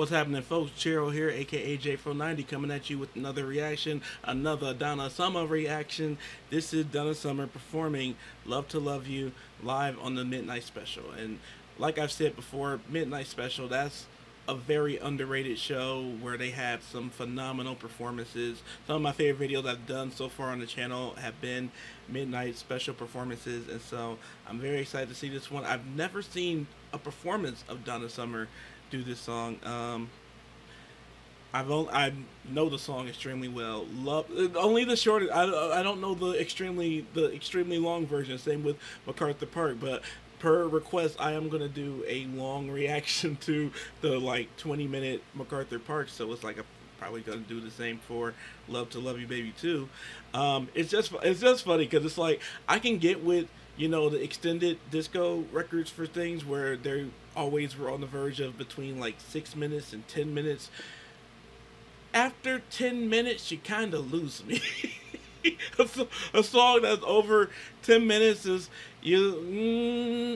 What's happening, folks? Cheryl here, aka J.Fro90, coming at you with another reaction, another Donna Summer reaction. This is Donna Summer performing Love To Love You live on the Midnight Special. And like I've said before, Midnight Special, that's a very underrated show where they have some phenomenal performances. Some of my favorite videos I've done so far on the channel have been Midnight Special performances, and so I'm very excited to see this one. I've never seen a performance of Donna Summer do this song. I know the song extremely well. Only the shortest. I don't know the extremely long version. Same with MacArthur Park, but per request, I am gonna do a long reaction to the like 20-minute MacArthur Park. So it's like I'm probably gonna do the same for Love to Love You Baby too. It's just funny because it's like I can get with, you know, the extended disco records for things where they always were on the verge of between like 6 minutes and 10 minutes. After 10 minutes, you kind of lose me. A song that's over 10 minutes is so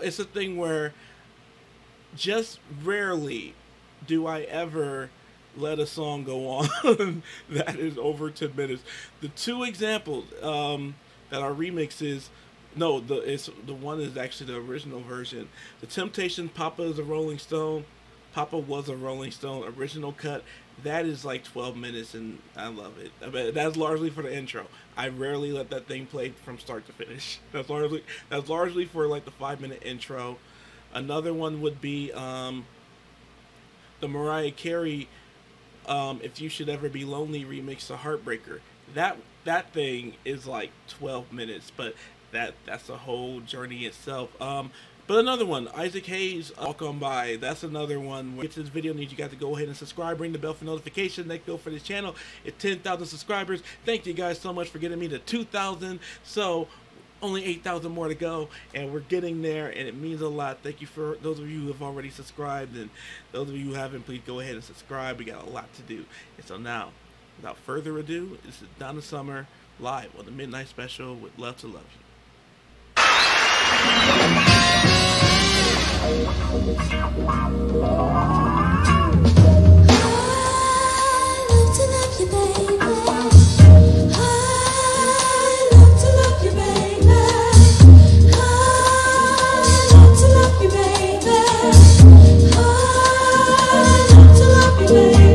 it's a thing where just rarely do I ever let a song go on that is over 10 minutes. The two examples that are remixes, the one is actually the original version. The Temptations, Papa Was a Rolling Stone, original cut. That is like 12 minutes and I love it. I mean, that's largely for the intro. I rarely let that thing play from start to finish. That's largely for like the 5-minute intro. Another one would be the Mariah Carey If You Should Ever Be Lonely remix to Heartbreaker. That thing is like 12 minutes, but that's a whole journey itself. But another one, Isaac Hayes, Walk On By. That's another one. Where it's this video, need you guys to go ahead and subscribe, ring the bell for notification. Next bill for this channel is 10,000 subscribers. Thank you guys so much for getting me to 2,000. So only 8,000 more to go, and we're getting there, and it means a lot. Thank you for those of you who have already subscribed, and those of you who haven't, please go ahead and subscribe. We got a lot to do. And so now, without further ado, this is Donna Summer live on the Midnight Special with Love to Love You. I love to love you, baby. Love to love you, baby.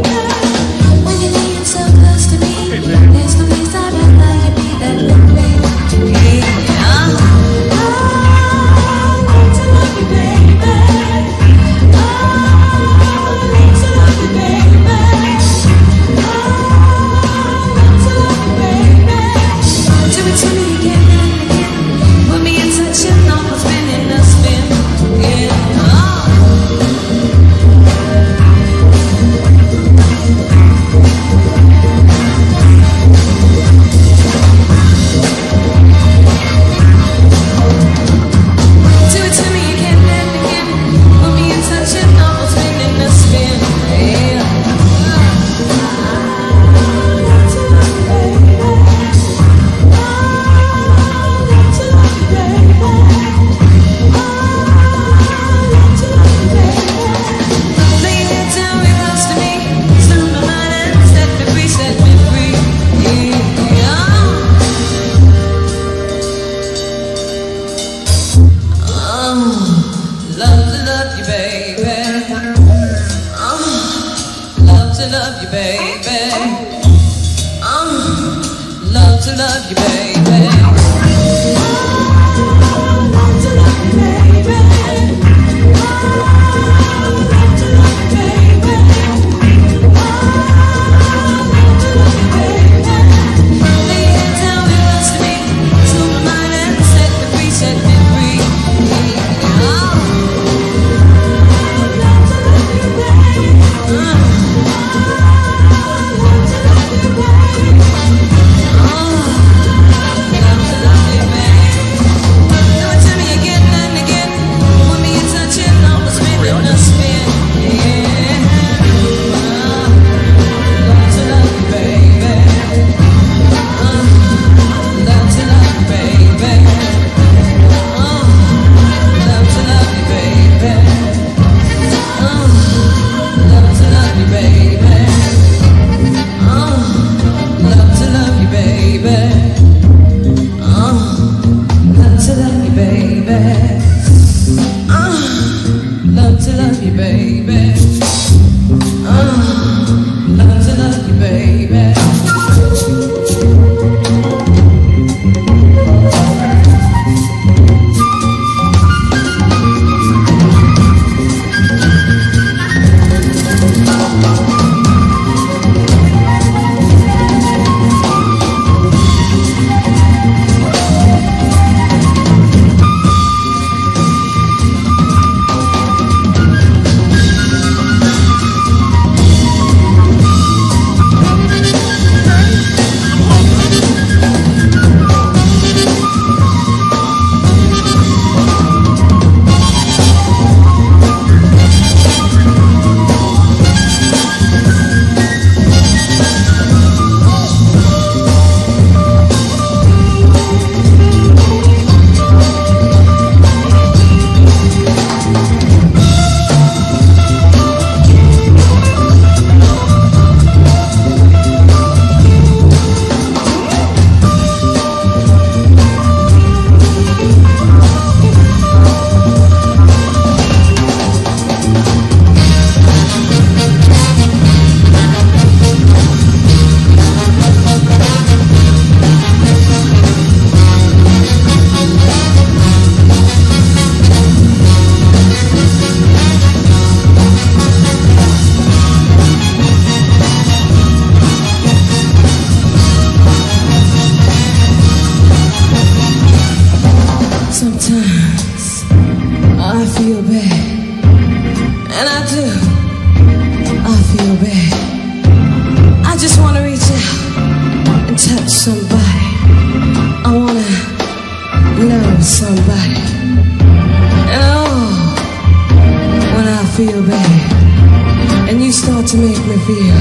to make me feel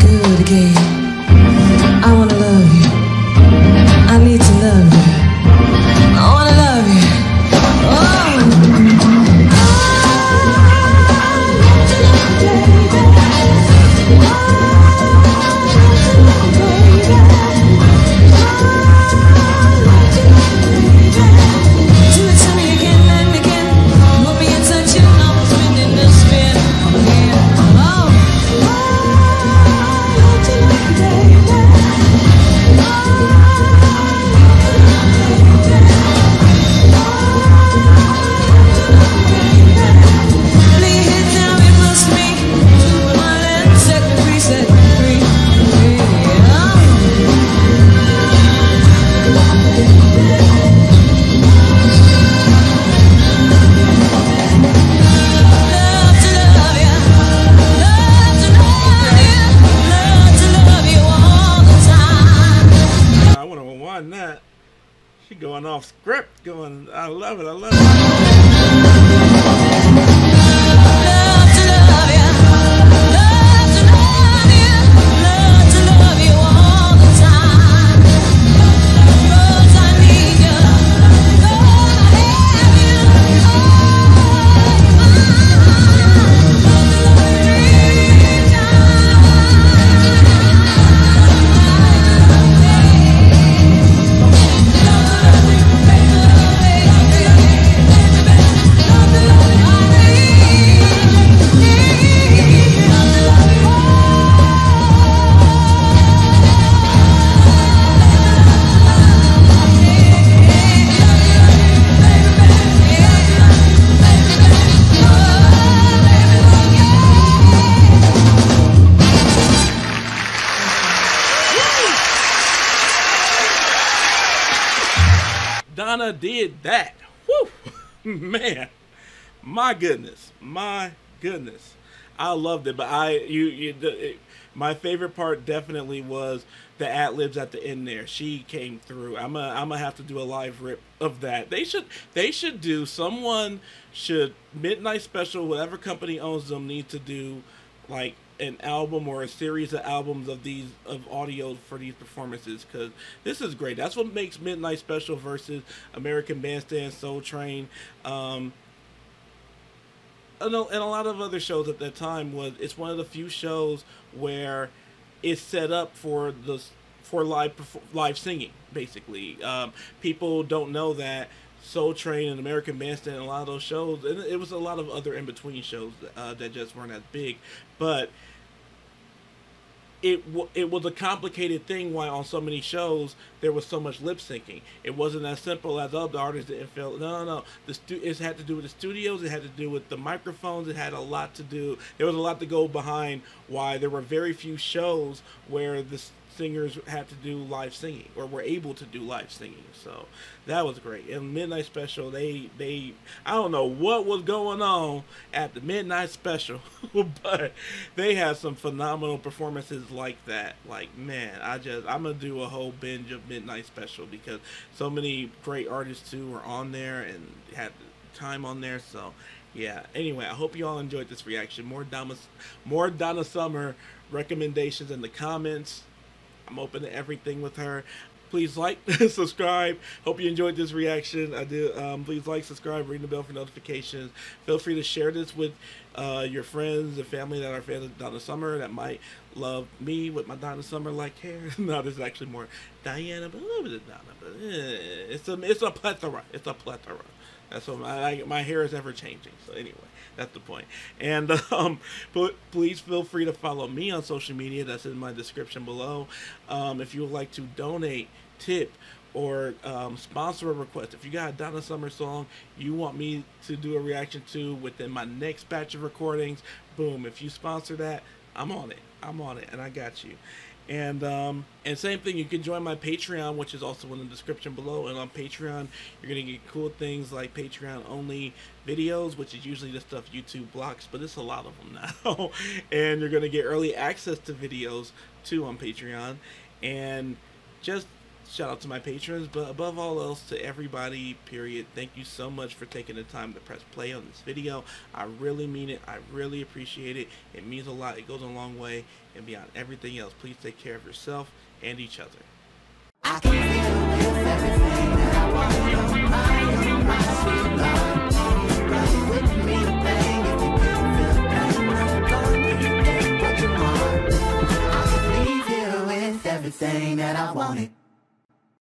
good again. I wanna love you. I need to love you. I wanna love you. Oh, I love you, baby. Do it to me again and again. Put me in touch and I was winning the spin. Going off script, going, I love it, I love that. Woo! Man, my goodness, I loved it. But my favorite part definitely was the ad-libs at the end there. She came through. I'm gonna have to do a live rip of that. They should do, someone should, Midnight Special, whatever company owns them, need to do like an album or a series of albums of these, of audio for these performances, because this is great. That's what makes Midnight Special versus American Bandstand, Soul Train, and a lot of other shows at that time, was it's one of the few shows where it's set up for the live singing, basically. People don't know that Soul Train and American Bandstand and a lot of those shows, and it was a lot of other in-between shows that just weren't as big, but it was a complicated thing why on so many shows there was so much lip syncing. It wasn't as simple as, oh, the artists didn't feel, no. It had to do with the studios, it had to do with the microphones, it had a lot to do, there was a lot to go behind why there were very few shows where the singers had to do live singing or were able to do live singing. So that was great. And Midnight Special, I don't know what was going on at the Midnight Special, but they had some phenomenal performances like that. Like, man, I'm gonna do a whole binge of Midnight Special because so many great artists too were on there and had time on there. So yeah, anyway, I hope you all enjoyed this reaction. More Donna Summer recommendations in the comments. I'm open to everything with her. Please like, subscribe. Hope you enjoyed this reaction. I do. Please like, subscribe, ring the bell for notifications. Feel free to share this with your friends and family that are fans of Donna Summer that might love me with my Donna Summer like hair. No, this is actually more Diana, but a little bit of Donna. But it's a plethora. It's a plethora. That's what my hair is ever changing. So anyway, that's the point. And please feel free to follow me on social media. That's in my description below. If you would like to donate, tip, or sponsor a request. If you got a Donna Summer song you want me to do a reaction to within my next batch of recordings, boom. If you sponsor that, I'm on it. I'm on it, and I got you. And same thing, you can join my Patreon, which is also in the description below. And on Patreon, you're going to get cool things like Patreon-only videos, which is usually the stuff YouTube blocks, but it's a lot of them now. And you're going to get early access to videos, too, on Patreon. And just Shout out to my patrons, but above all else to everybody, period. Thank you so much for taking the time to press play on this video. I really mean it. I really appreciate it. It means a lot. It goes a long way. And beyond everything else, please take care of yourself and each other. I can feel everything that I want.